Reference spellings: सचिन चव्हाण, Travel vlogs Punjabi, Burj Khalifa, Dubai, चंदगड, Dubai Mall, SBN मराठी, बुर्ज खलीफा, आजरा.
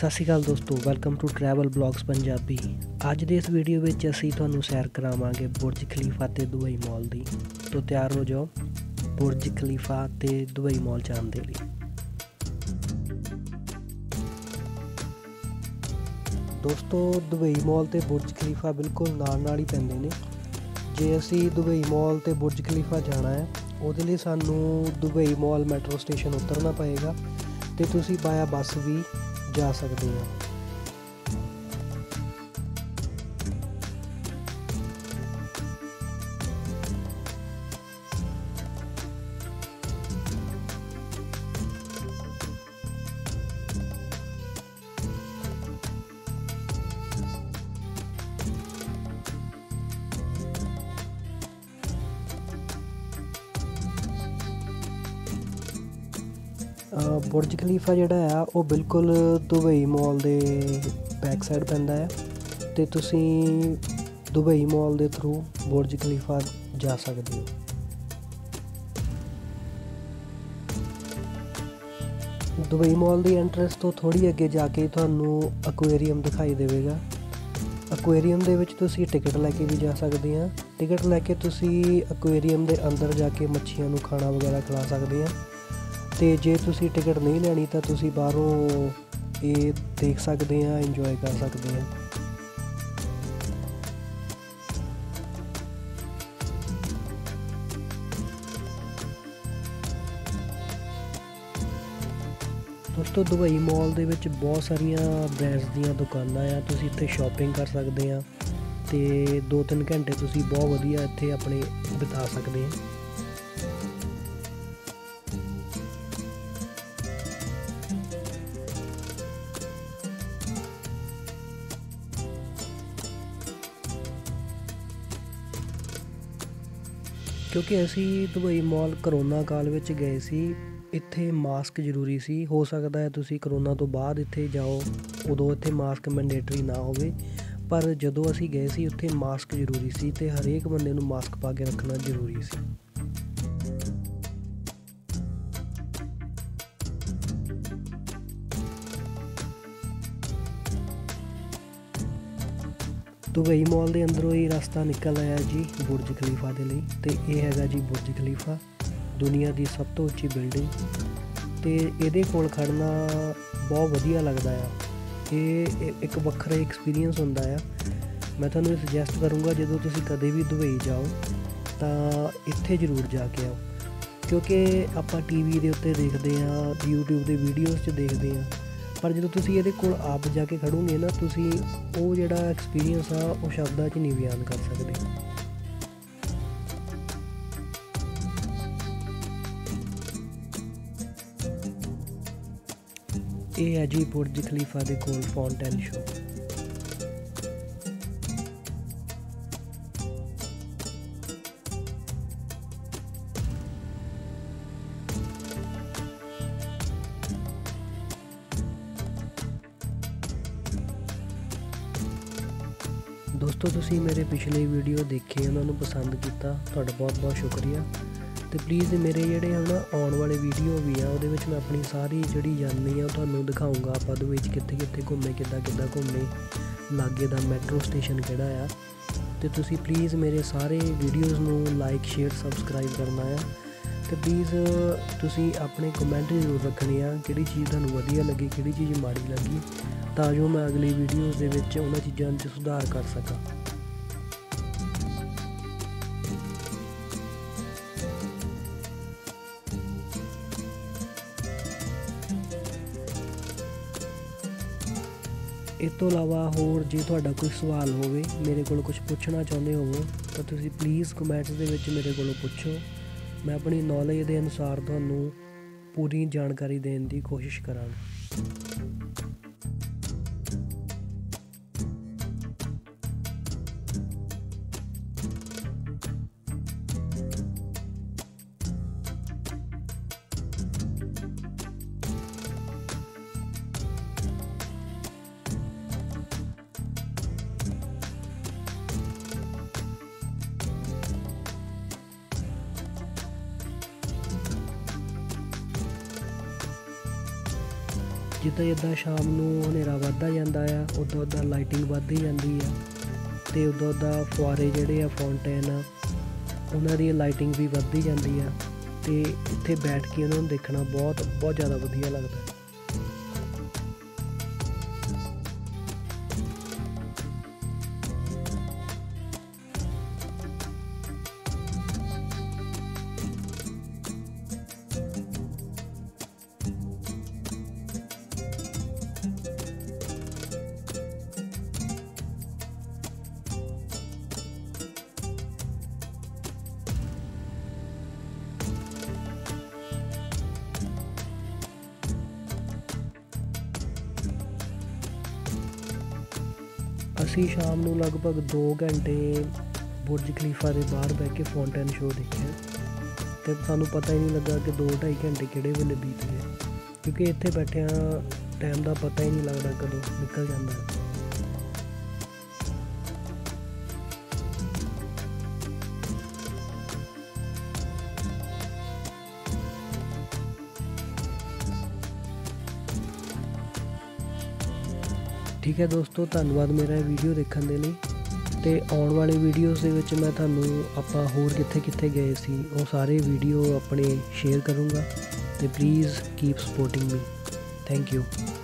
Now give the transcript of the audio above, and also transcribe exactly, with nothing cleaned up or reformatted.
सत श्री अकाल दोस्तों, welcome to travel blogs Punjabi. अज के इस वीडियो में असीं तुहानूं सैर करावांगे बुर्ज खलीफा ते दुबई मॉल दी। तो तैयार हो जाओ बुर्ज खलीफा ते दुबई मॉल जाण दे लई। दोस्तों दुबई मॉल ते बुर्ज खलीफा बिल्कुल नाल नाल ही पैंदे ने। जे असीं दुबई मॉल ते बुर्ज खलीफा जाना है उसदे लई सानूं दुबई मॉल मैट्रो स्टेशन उतरना पएगा ते तुसीं बाया बस भी जा सकते हैं। बुर्ज खलीफा जिहड़ा है वह बिल्कुल दुबई मॉल के बैक साइड पैंदा है तो तुसी दुबई मॉल के थ्रू बुर्ज खलीफा जा सकते हो। दुबई मॉल की एंट्रेंस तो थोड़ी अगे जाके तुहानूं एक्वेरियम दिखाई देगा। एक्वेरियम के विच तुसी टिकट लैके भी जा सकते हैं। टिकट लैके तुसी एक्वेरियम के अंदर जाके मच्छियां नूं खाना वगैरह खिला सकते हैं। तो जे तुसी टिकट नहीं लैनी तो तुसी बाहरों ये देख सकते हैं, इंजॉय कर सकते हैं। दोस्तों दुबई मॉल के विच बहुत सारिया ब्रांड्स दी दुकानां आ, तुसी इत्थे शॉपिंग कर सकते हैं तो दो तीन घंटे तुसी बहुत वधिया इत्थे अपने बिता सकते हैं। क्योंकि असी दुबई मॉल करोना काल में गए सी, इत्थे मास्क जरूरी सी। हो सकता है तुसी करोना तो बाद इत्थे जाओ, उदों इत्थे मास्क मैंडेटरी ना होवे, पर जदों असी गए सी उत्थे मास्क जरूरी सी ते हरेक बंदे नूं मास्क पा के रखना जरूरी सी। दुबई मॉल के अंदरों ही रास्ता निकल आया जी बुर्ज खलीफा के लिए। तो यह है जी बुर्ज खलीफा, दुनिया की सब तो उच्ची बिल्डिंग। तो ये कोल खड़ना बहुत वधिया लगता है, ये एक वखरा एक्सपीरियंस होंदा है। मैं तुहानूं सुजैसट करूँगा जदों तुसीं कदे भी दुबई जाओ तो इत्थे जरूर जाके आओ, क्योंकि आपां टीवी के उत्ते देखते हाँ, यूट्यूब के वीडियोज़ देखते हाँ, पर जो तुम ये कोल आप जाके खड़ोगे ना तो वो जो एक्सपीरियंस आ वो शब्दों च नहीं बयान कर सकते। ये है जी बुर्ज खलीफा के कोल फाउंटेन शो। दोस्तों तुसी मेरे पिछले वीडियो देखे, उन्होंने पसंद किया, तुहाडा बहुत बहुत शुक्रिया। तो प्लीज़ मेरे जिहड़े ना आने वाले वीडियो भी आ उहदे विच मैं अपनी सारी जिहड़ी जर्नी आ तुहानूं दिखाऊँगा। आपां दुबई च कित्थे कित्थे घूमे, किद्दां किद्दां घूमे, लागे दा मैट्रो स्टेशन किहड़ा आ। तो तुसी प्लीज़ मेरे सारे वीडियोज़ नूं लाइक शेयर सबसक्राइब करना आ। तो प्लीज़ तुसी अपने कमेंट जरूर रखने आ किहड़ी चीज़ तुहानूं वधिया लगी, किहड़ी चीज़ माड़ी लगी, तां जो मैं अगली वीडियोज़ दे विच उन्हां चीज़ां च सुधार कर सकां। इस तों इलावा होर जे तुहाडा कोई सवाल होवे, मेरे कोल कुछ पुछना चाहुंदे होवो तो तुसीं प्लीज़ कमेंट्स दे विच मेरे कोलों पुछो। मैं अपनी नॉलेज के अनुसार तुहानूं पूरी जानकारी देने की कोशिश करांगा। ਜਿੱਦਾਂ ਜਿੱਦਾਂ ਸ਼ਾਮ ਨੂੰ ਹਨੇਰਾ ਵੱਧਦਾ ਜਾਂਦਾ ਆ ਉਦੋਂ ਉਦਾਂ ਲਾਈਟਿੰਗ ਵੱਧਦੀ ਜਾਂਦੀ ਆ ਅਤੇ ਉਦੋਂ ਉਦਾਂ ਫੁਆਰੇ ਜਿਹੜੇ ਆ ਫਾਊਂਟੇਨ ਆ ਉਹਨਾਂ ਦੀ ਲਾਈਟਿੰਗ ਵੀ ਵੱਧਦੀ ਜਾਂਦੀ ਆ ਅਤੇ ਇੱਥੇ ਬੈਠ ਕੇ ਉਹਨਾਂ ਨੂੰ ਦੇਖਣਾ ਬਹੁਤ ਬਹੁਤ ਜ਼ਿਆਦਾ ਵਧੀਆ ਲੱਗਦਾ। ਅਸੀਂ ਸ਼ਾਮ ਨੂੰ ਲਗਭਗ ਦੋ ਘੰਟੇ ਬੁਰਜ ਖਲੀਫਾ ਦੇ ਬਾਹਰ ਬਹਿ ਕੇ ਫਾਊਂਟੇਨ ਸ਼ੋਅ ਦੇਖਿਆ ਅਤੇ ਸਾਨੂੰ ਪਤਾ ਹੀ ਨਹੀਂ ਲੱਗਾ ਕਿ ਦੋ ਢਾਈ ਘੰਟੇ ਕਿਹੜੇ ਵੇਲੇ ਬੀਤ ਗਏ, ਕਿਉਂਕਿ ਇੱਥੇ ਬੈਠਿਆਂ ਟਾਈਮ ਦਾ ਪਤਾ ਹੀ ਨਹੀਂ ਲੱਗਦਾ ਕਦੋਂ ਨਿਕਲ ਜਾਂਦਾ ਹੈ। ठीक है दोस्तों, धन्यवाद मेरा वीडियो देखने के लिए। तो आने वाले वीडियोज़ के मैं थानू आप होर कितने कितने गए सी वो सारे वीडियो अपने शेयर करूँगा। तो please keep supporting me, thank you.